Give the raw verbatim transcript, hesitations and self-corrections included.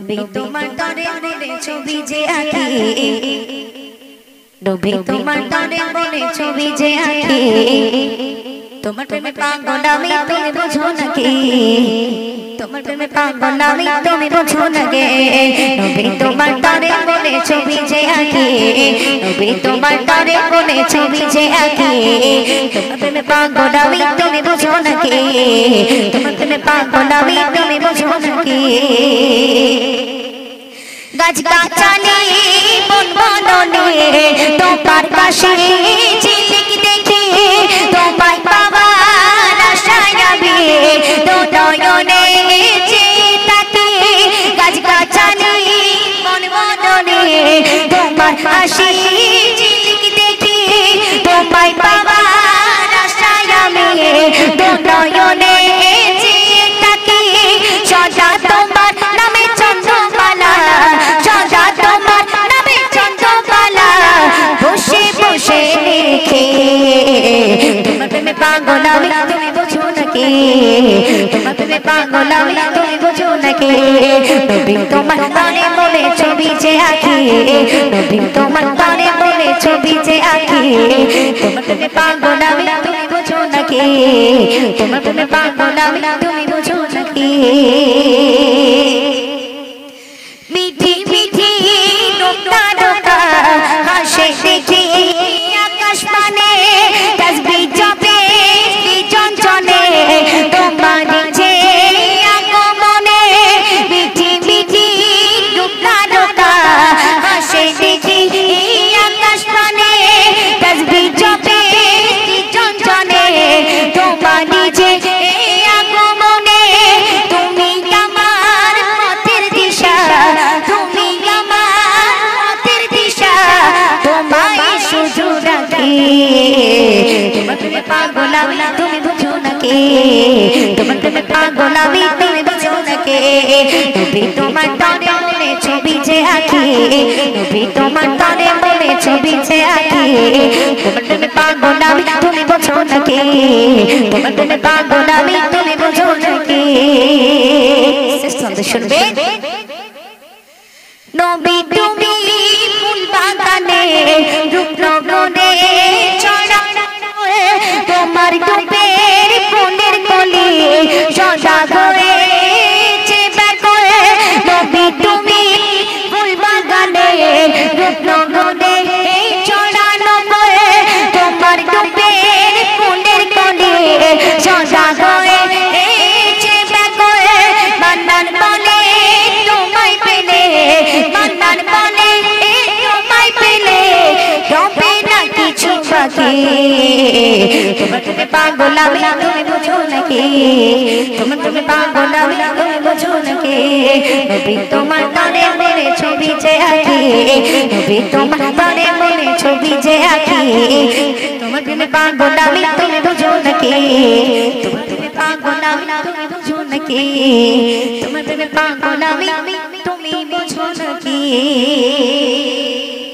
নবী তোমার তরে বনে ছবি যে আঁকি, নবী তোমার তরে বনে ছবি যে আঁকি, তোমার প্রেমে পাগল আমি তুমি বুঝো নাকি, তোমার প্রেমে পাগল আমি তুমি বুঝো নাকি, নবী তোমার তরে বনে ছবি যে আঁকি, নবী তোমার তরে বনে ছবি যে আঁকি, তোমার প্রেমে পাগল আমি তুমি বুঝো নাকি, তোমার প্রেমে পাগল আমি তুমি বুঝো নাকি। গাছ গাছালি বন বননে তোমার পাশে ঝিলিক দেখি, তোমায় পাওয়ার আশায় আমি দু নয়নে চেয়ে থাকি। গাছ গাছালি বন বননে তোমার পাশে ঝিলিক দেখি, তোমায় পাওয়ার আশায় আমি দু নয়নে চেয়ে থাকি। সদা তোমার নামে চন্দ্রমালা, সদা তোমার নামে চন্দ্রমালা, বসে বসে লিখি তোমার প্রেমে পাগল আমি তুমি বুঝো নাকি, তোমার প্রেমে পাগল আমি তুমি বুঝো নাকি, নবী তোমার তরে বনে ছবি যে আঁকি, নবী তোমার তরে বনে ছবি যে আঁকি, তোমার প্রেমে পাগল আমি তুমি বুঝো নাকি, তোমার প্রেমে পাগল আমি তুমি বুঝো নাকি। মিঠি মিঠি নোটা নোটা হাসে দেখি আকাশ মানে তসবিহ জপে বিচঞ্চনে তোমার যে আগমনে। মিঠি মিঠি নোটা নোটা হাসে দেখি আকাশ মানে তসবিহ জপে বিচঞ্চনে তোমার যে আগমনে। তুমি আমার পথের দিশা, তুমি আমার পথের দিশা, তোমায় শুধু রাখি। তোমার প্রেমে পাগল আমি তুমি বুঝো নাকি, তোমার প্রেমে পাগল আমি তুমি বুঝো নাকি, নবী তোমার তরে বনে ছবি যে আঁকি, নবী তোমার তরে বনে ছবি যে আঁকি, তোমার প্রেমে পাগল আমি তুমি বুঝো নাকি, তোমার প্রেমে পাগল আমি তুমি বুঝো নাকি। শুনবে নবী তুমি ফুল বাগানে রূপনগরে চড়া, তোমার দুপের কোণের কোলে সদা ঘরে যে বেকলে। নবী তুমি ফুল বাগানে রূপনগরে চড়ানো বলে, তোমার দুপের কোণের কোলে সদা ঘরে যে বেকলে। মান্নান বলে তোমায় পেলে, মান্নান বলে তোমায় পেলে, রবে না কিছু বাকি। তোমার প্রেমে পাগল আমি তুমি বুঝো নাকি, তোমার প্রেমে পাগল আমি তুমি বুঝো নাকি, নবী তোমার তরে বনে ছবি যে আঁকি, নবী তোমার তরে বনে ছবি যে আঁকি, তোমার প্রেমে পাগল আমি তুমি বুঝো নাকি, তোমার প্রেমে পাগল আমি তুমি বুঝো নাকি, তোমার প্রেমে পাগল আমি তুমি বুঝো নাকি।